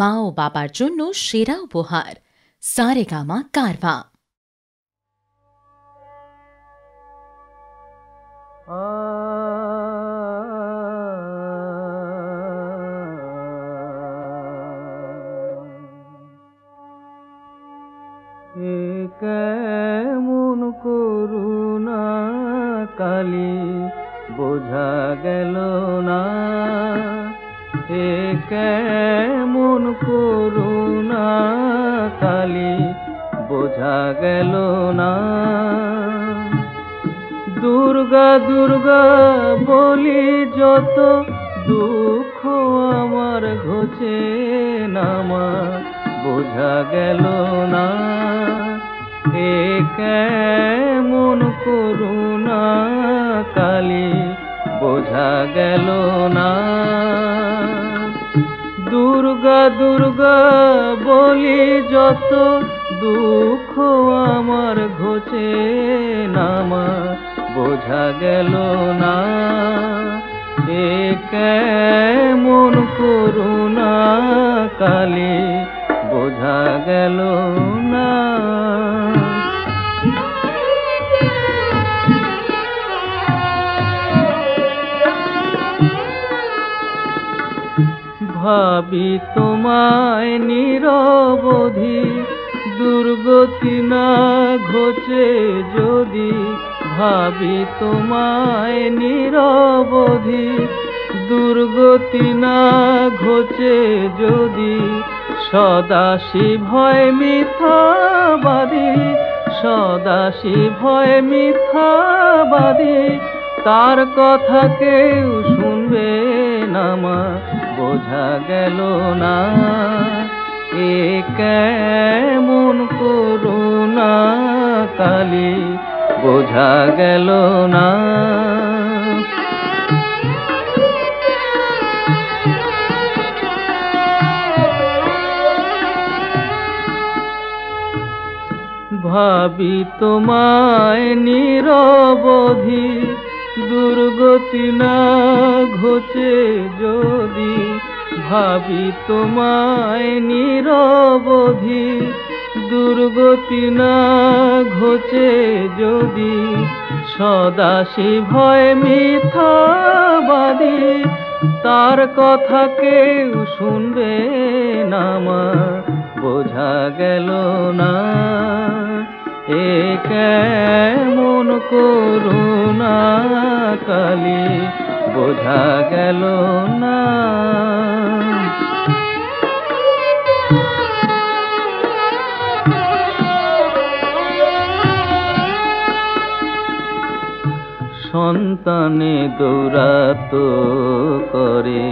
মা ও বাবার জন্য সেরা উপহার Saregama Carvaan. E Kemon Karuna Kali বোঝা গেল না, E Kemon Karuna Kali বোঝা গেল না। দুর্গা দুর্গা বলি যত দুঃখ আমার ঘোচে না মা বোঝা গেল না। এ কেমন করুণা কালি বোঝা গেল না। দুর্গা দুর্গা বলি যত দুঃখ আমার ঘোচে না মা বোঝা গেল না। এ কেমন করুণা কালি বোঝা গেল না। ভাবি তোমায় নিরবধি দুর্গতি না ঘোচে যদি, ভাবি তোমায় নিরবধি দুর্গতি না ঘোচে যদি, সদাশি ভয় মিথ্যাবাদী, সদাশি ভয় মিথ্যাবাদী তার কথা কেউ শুনবে না মা বোঝা গেল না। এ কেমন করুণা কালি বোঝা গেল না। ভাবি তোমায় নিরবধি দুর্গতি না ঘোচে যদি, ভাবি তোমায় নিরবধি দুর্গতি না ঘোচে যদি, সদাশি ভয় মিথ্যাবাদী তার কথা কেউ শুনবে না মা বোঝা গেল না। এ কেমন করুণা কালি বোঝা গেল না। সন্তানে দৌরাত করে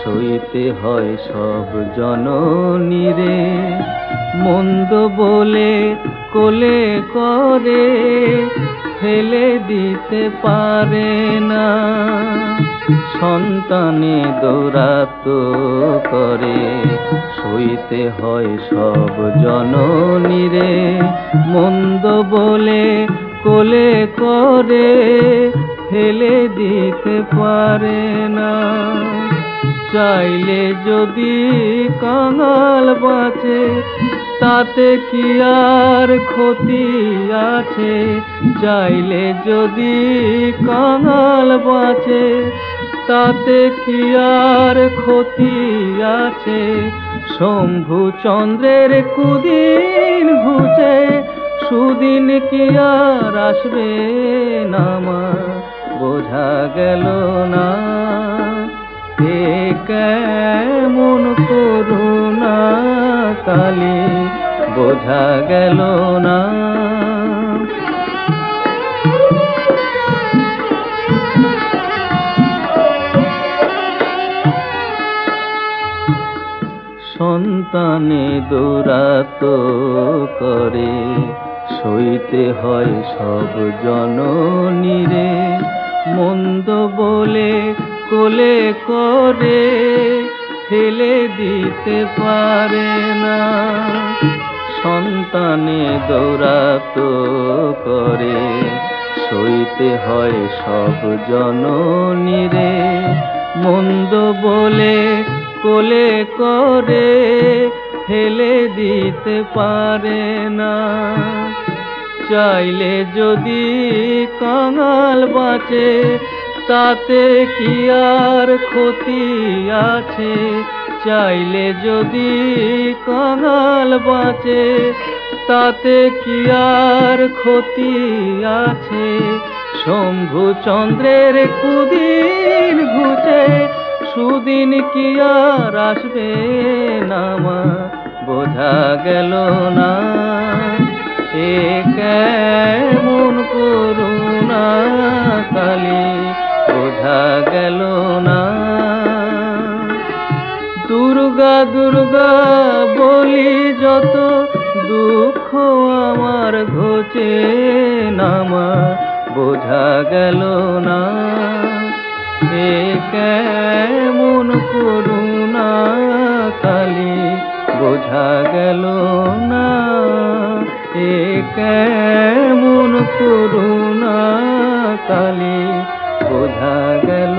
সইতে হয় সব জননীরে, মন্দ বলে কোলে করে ফেলে দিতে পারে না। সন্তানে দৌরাত করে সইতে হয় সব জননীরে, মন্দ বলে কোলে করে ফেলে দিতে পারে না। চাইলে যদি কাঙাল বাঁচে তাতে কি আর ক্ষতি আছে, চাইলে যদি কাঙাল বাঁচে তাতে কি আর ক্ষতি আছে। শম্ভু চন্দ্রের কুদিন ঘুচে সুদিন কি আর আসবে না মা বোঝা গেল না। এ কেমন করুণা কালি বোঝা গেল না। সন্তানে দৌরাত করে সইতে হয় সব জননীরে, মন্দ বলে কোলে করে ফেলে দিতে পারে না। সন্তানে দৌরাত করে সইতে হয় সব জননীরে, মন্দ বলে কোলে করে ফেলে দিতে পারে না। চাইলে যদি কাঙাল বাঁচে তাতে কি আর ক্ষতি আছে, চাইলে যদি কাঙাল বাঁচে তাতে কি আর ক্ষতি আছে। শম্ভু চন্দ্রের কুদিন ঘুচে সুদিন কি আর আসবে না মা, বোঝা গেল না। এ কেমন করুণা কালি, বোঝা গেল না। দুর্গা দুর্গা বলি যত দুঃখ আমার ঘোচে না মা, বোঝা গেল না। এ কেমন করুণা কালি, বোঝা গেল না। এ কেমন করুণা কালি, বোঝা গেল।